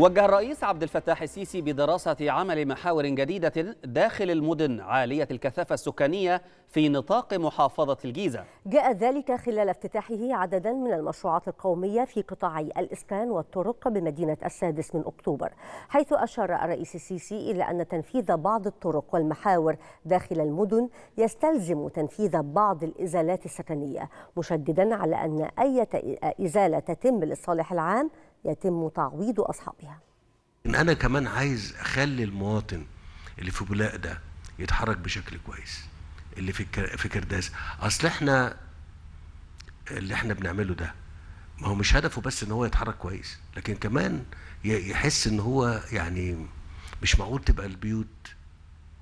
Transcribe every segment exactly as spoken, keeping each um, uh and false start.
وجه الرئيس عبد الفتاح السيسي بدراسة عمل محاور جديدة داخل المدن عالية الكثافة السكانية في نطاق محافظة الجيزة. جاء ذلك خلال افتتاحه عددا من المشروعات القومية في قطاعي الإسكان والطرق بمدينة السادس من أكتوبر، حيث أشار الرئيس السيسي إلى أن تنفيذ بعض الطرق والمحاور داخل المدن يستلزم تنفيذ بعض الإزالات السكنية، مشددا على أن أي إزالة تتم للصالح العام يتم تعويض أصحابها. إن أنا كمان عايز أخلي المواطن اللي في بولاق ده يتحرك بشكل كويس، اللي في في كرداس، أصل إحنا اللي إحنا بنعمله ده ما هو مش هدفه بس إن هو يتحرك كويس، لكن كمان يحس إن هو يعني مش معقول تبقى البيوت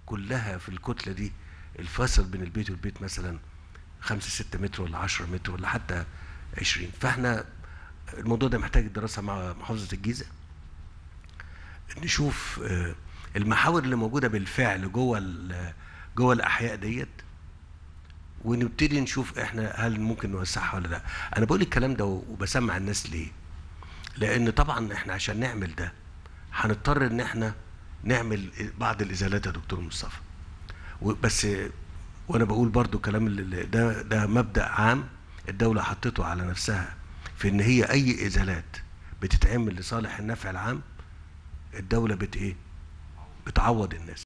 كلها في الكتلة دي، الفاصل بين البيت والبيت مثلا خمسة ستة متر ولا عشرة متر ولا حتى عشرين، فإحنا الموضوع ده محتاج دراسة مع محافظة الجيزة، نشوف المحاور اللي موجودة بالفعل جوه جوه الأحياء ديت، ونبتدي نشوف احنا هل ممكن نوسعها ولا لا. أنا بقول الكلام ده وبسمع الناس ليه؟ لأن طبعا احنا عشان نعمل ده هنضطر إن احنا نعمل بعض الإزالات يا دكتور مصطفى. بس وأنا بقول برضو الكلام ده ده مبدأ عام الدولة حطته على نفسها، في ان هي اي ازالات بتتعمل لصالح النفع العام الدولة بت ايه بتعوض الناس.